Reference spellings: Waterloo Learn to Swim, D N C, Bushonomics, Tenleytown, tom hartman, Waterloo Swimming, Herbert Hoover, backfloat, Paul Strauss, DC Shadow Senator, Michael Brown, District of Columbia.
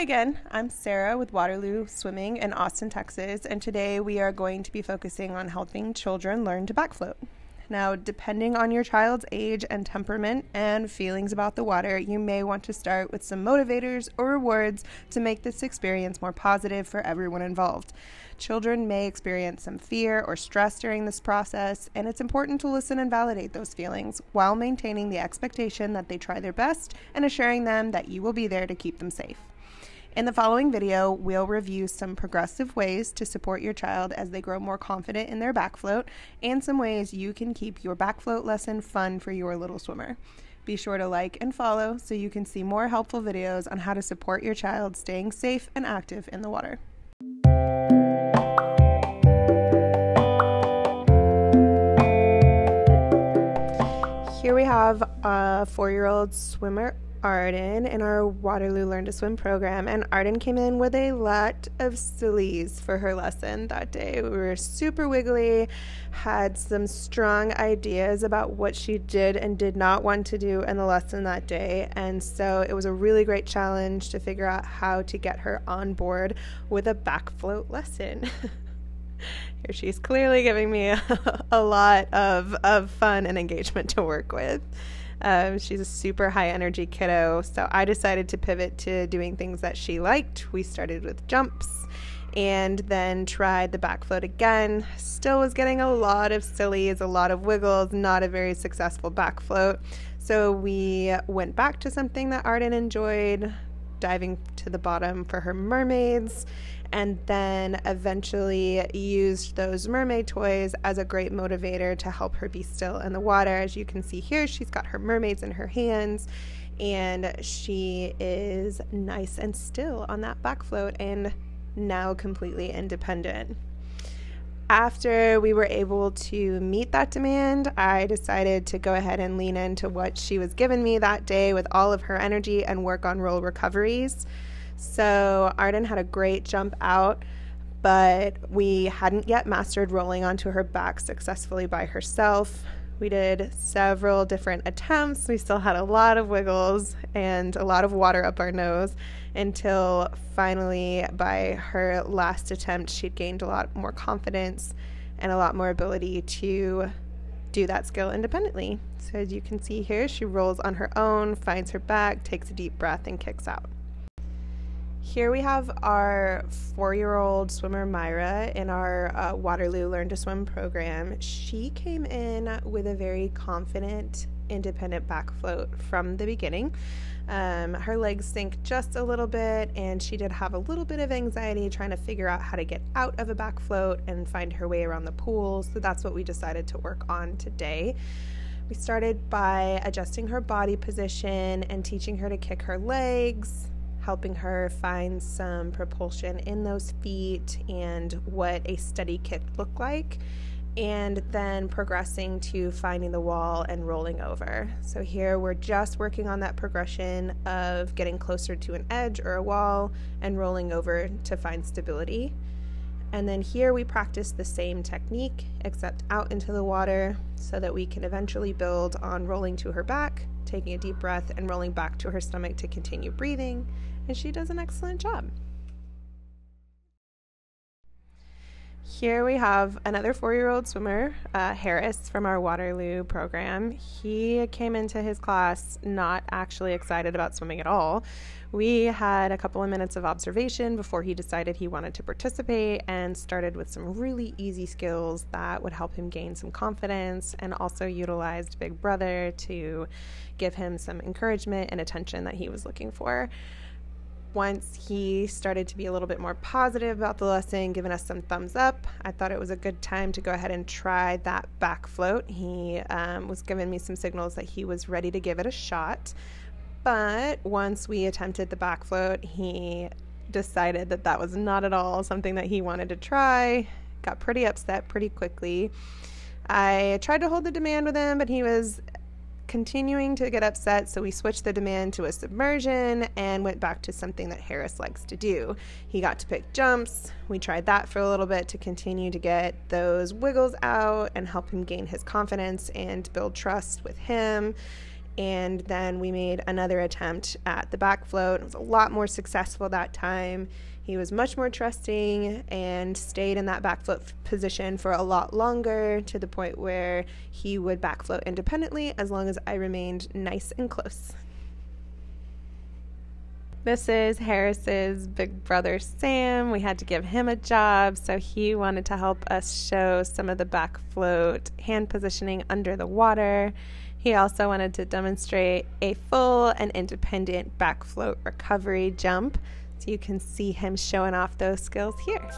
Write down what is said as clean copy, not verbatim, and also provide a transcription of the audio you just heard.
Hi again, I'm Sarah with Waterloo Swimming in Austin, Texas, and today we are going to be focusing on helping children learn to backfloat. Now, depending on your child's age and temperament and feelings about the water, you may want to start with some motivators or rewards to make this experience more positive for everyone involved. Children may experience some fear or stress during this process, and it's important to listen and validate those feelings while maintaining the expectation that they try their best and assuring them that you will be there to keep them safe. In the following video, we'll review some progressive ways to support your child as they grow more confident in their backfloat and some ways you can keep your backfloat lesson fun for your little swimmer. Be sure to like and follow so you can see more helpful videos on how to support your child staying safe and active in the water. Here we have a 4-year-old swimmer, Arden, in our Waterloo Learn to Swim program, and Arden came in with a lot of sillies for her lesson that day. We were super wiggly, had some strong ideas about what she did and did not want to do in the lesson that day, and so it was a really great challenge to figure out how to get her on board with a backfloat lesson. Here she's clearly giving me a lot of fun and engagement to work with. She's a super high energy kiddo, so I decided to pivot to doing things that she liked. We started with jumps and then tried the backfloat again. Still was getting a lot of sillies, a lot of wiggles, not a very successful backfloat. So we went back to something that Arden enjoyed, diving to the bottom for her mermaids, and then eventually used those mermaid toys as a great motivator to help her be still in the water. As you can see here, she's got her mermaids in her hands, and she is nice and still on that back float and now completely independent. After we were able to meet that demand, I decided to go ahead and lean into what she was giving me that day with all of her energy and work on roll recoveries. So Arden had a great jump out, but we hadn't yet mastered rolling onto her back successfully by herself. We did several different attempts. We still had a lot of wiggles and a lot of water up our nose until finally by her last attempt, she'd gained a lot more confidence and a lot more ability to do that skill independently. So as you can see here, she rolls on her own, finds her back, takes a deep breath, and kicks out. Here we have our 4-year-old swimmer Myra in our Waterloo Learn to Swim program. She came in with a very confident, independent back float from the beginning. Her legs sank just a little bit, and she did have a little bit of anxiety trying to figure out how to get out of a back float and find her way around the pool, so that's what we decided to work on today. We started by adjusting her body position and teaching her to kick her legs, helping her find some propulsion in those feet and what a steady kick looked like, and then progressing to finding the wall and rolling over. So here we're just working on that progression of getting closer to an edge or a wall and rolling over to find stability. And then here we practice the same technique except out into the water so that we can eventually build on rolling to her back, taking a deep breath, and rolling back to her stomach to continue breathing, and she does an excellent job. Here we have another 4-year-old swimmer, Harris, from our Waterloo program. He came into his class not actually excited about swimming at all. We had a couple of minutes of observation before he decided he wanted to participate and started with some really easy skills that would help him gain some confidence, and also utilized Big Brother to give him some encouragement and attention that he was looking for. Once he started to be a little bit more positive about the lesson, giving us some thumbs up, I thought it was a good time to go ahead and try that back float. He was giving me some signals that he was ready to give it a shot, but once we attempted the back float, he decided that that was not at all something that he wanted to try, got pretty upset pretty quickly. I tried to hold the demand with him, but he was continuing to get upset, so we switched the demand to a submersion and went back to something that Harris likes to do. He got to pick jumps. We tried that for a little bit to continue to get those wiggles out and help him gain his confidence and build trust with him. and then we made another attempt at the back float. It was a lot more successful that time. He was much more trusting and stayed in that back float position for a lot longer, to the point where he would back float independently as long as I remained nice and close. This is Harris's big brother Sam. We had to give him a job, so he wanted to help us show some of the back float hand positioning under the water. He also wanted to demonstrate a full and independent back float recovery jump, so you can see him showing off those skills here.